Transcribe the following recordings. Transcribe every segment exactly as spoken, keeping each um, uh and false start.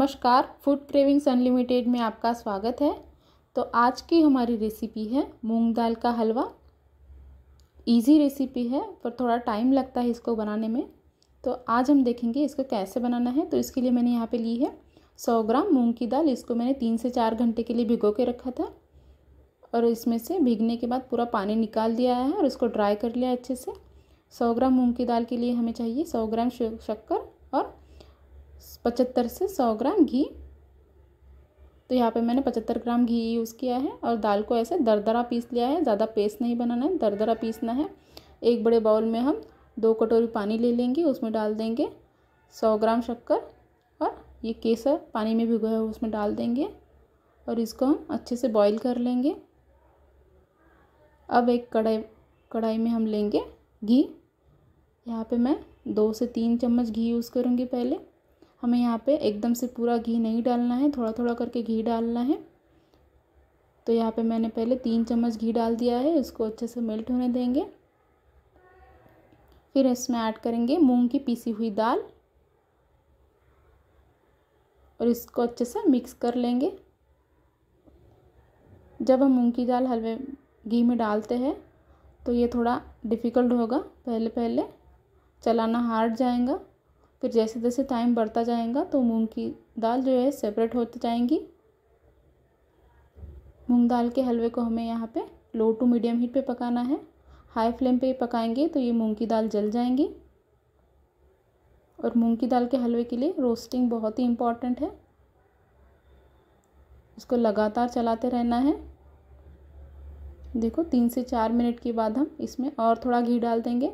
नमस्कार, food cravings unlimited में आपका स्वागत है। तो आज की हमारी रेसिपी है मूंग दाल का हलवा। इजी रेसिपी है पर थोड़ा टाइम लगता है इसको बनाने में। तो आज हम देखेंगे इसको कैसे बनाना है। तो इसके लिए मैंने यहाँ पे ली है सौ ग्राम मूंग की दाल। इसको मैंने तीन से चार घंटे के लिए भिगो के रखा था और इसमें से भिगने के बाद पूरा पानी निकाल दिया है और इसको ड्राई कर लिया अच्छे से। सौ ग्राम मूँग की दाल के लिए हमें चाहिए सौ ग्राम शक्कर और पचहत्तर से सौ ग्राम घी। तो यहाँ पे मैंने पचहत्तर ग्राम घी यूज़ किया है और दाल को ऐसे दरदरा पीस लिया है। ज़्यादा पेस्ट नहीं बनाना है, दरदरा पीसना है। एक बड़े बाउल में हम दो कटोरी पानी ले लेंगे, उसमें डाल देंगे सौ ग्राम शक्कर और ये केसर पानी में भिगोया हुआ उसमें डाल देंगे और इसको हम अच्छे से बॉईल कर लेंगे। अब एक कढ़ाई कढ़ाई में हम लेंगे घी। यहाँ पे मैं दो से तीन चम्मच घी यूज़ करूँगी। पहले हमें यहाँ पे एकदम से पूरा घी नहीं डालना है, थोड़ा थोड़ा करके घी डालना है। तो यहाँ पे मैंने पहले तीन चम्मच घी डाल दिया है, इसको अच्छे से मेल्ट होने देंगे। फिर इसमें ऐड करेंगे मूंग की पीसी हुई दाल और इसको अच्छे से मिक्स कर लेंगे। जब हम मूंग की दाल हलवे घी में डालते हैं तो ये थोड़ा डिफ़िकल्ट होगा, पहले पहले चलाना हार्ड जाएगा। फिर जैसे जैसे टाइम बढ़ता जाएगा तो मूंग की दाल जो है सेपरेट होती जाएंगी। मूंग दाल के हलवे को हमें यहाँ पे लो टू मीडियम हीट पे पकाना है। हाई फ्लेम पे पकाएंगे तो ये मूंग की दाल जल जाएंगी। और मूंग की दाल के हलवे के लिए रोस्टिंग बहुत ही इम्पॉर्टेंट है, इसको लगातार चलाते रहना है। देखो तीन से चार मिनट के बाद हम इसमें और थोड़ा घी डाल देंगे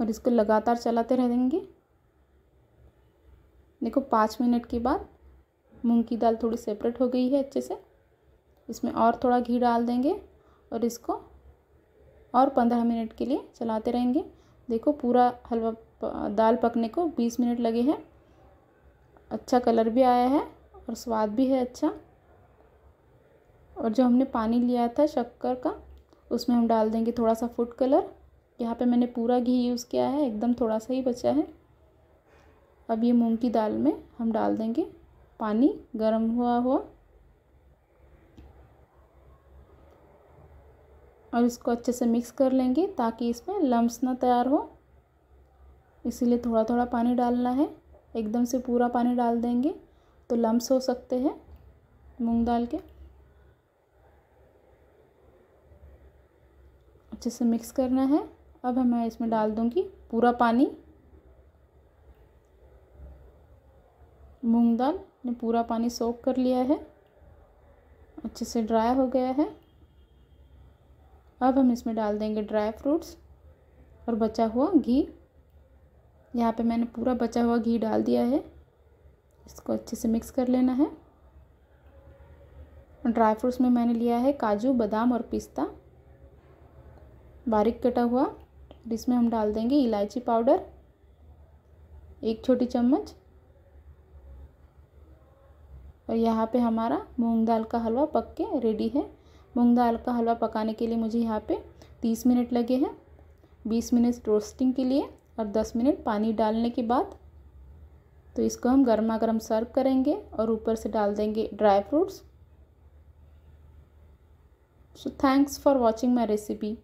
और इसको लगातार चलाते रहेंगे। देखो पाँच मिनट के बाद मूंग की दाल थोड़ी सेपरेट हो गई है अच्छे से। इसमें और थोड़ा घी डाल देंगे और इसको और पंद्रह मिनट के लिए चलाते रहेंगे। देखो पूरा हलवा दाल पकने को बीस मिनट लगे हैं। अच्छा कलर भी आया है और स्वाद भी है अच्छा। और जो हमने पानी लिया था शक्कर का, उसमें हम डाल देंगे थोड़ा सा फूड कलर। यहाँ पे मैंने पूरा घी यूज़ किया है, एकदम थोड़ा सा ही बचा है। अब ये मूंग की दाल में हम डाल देंगे पानी गरम हुआ हुआ और इसको अच्छे से मिक्स कर लेंगे ताकि इसमें लम्स ना तैयार हो। इसीलिए थोड़ा थोड़ा पानी डालना है, एकदम से पूरा पानी डाल देंगे तो लम्स हो सकते हैं मूंग दाल के। अच्छे से मिक्स करना है। अब मैं इसमें डाल दूंगी पूरा पानी। मूंग दाल ने पूरा पानी सोख कर लिया है, अच्छे से ड्राई हो गया है। अब हम इसमें डाल देंगे ड्राई फ्रूट्स और बचा हुआ घी। यहाँ पे मैंने पूरा बचा हुआ घी डाल दिया है, इसको अच्छे से मिक्स कर लेना है। ड्राई फ्रूट्स में मैंने लिया है काजू, बादाम और पिस्ता बारीक कटा हुआ। इसमें हम डाल देंगे इलायची पाउडर एक छोटी चम्मच। और यहाँ पे हमारा मूंग दाल का हलवा पक के रेडी है। मूंग दाल का हलवा पकाने के लिए मुझे यहाँ पे तीस मिनट लगे हैं, बीस मिनट रोस्टिंग के लिए और दस मिनट पानी डालने के बाद। तो इसको हम गर्मा गर्म सर्व करेंगे और ऊपर से डाल देंगे dry fruits. So thanks for watching my recipe.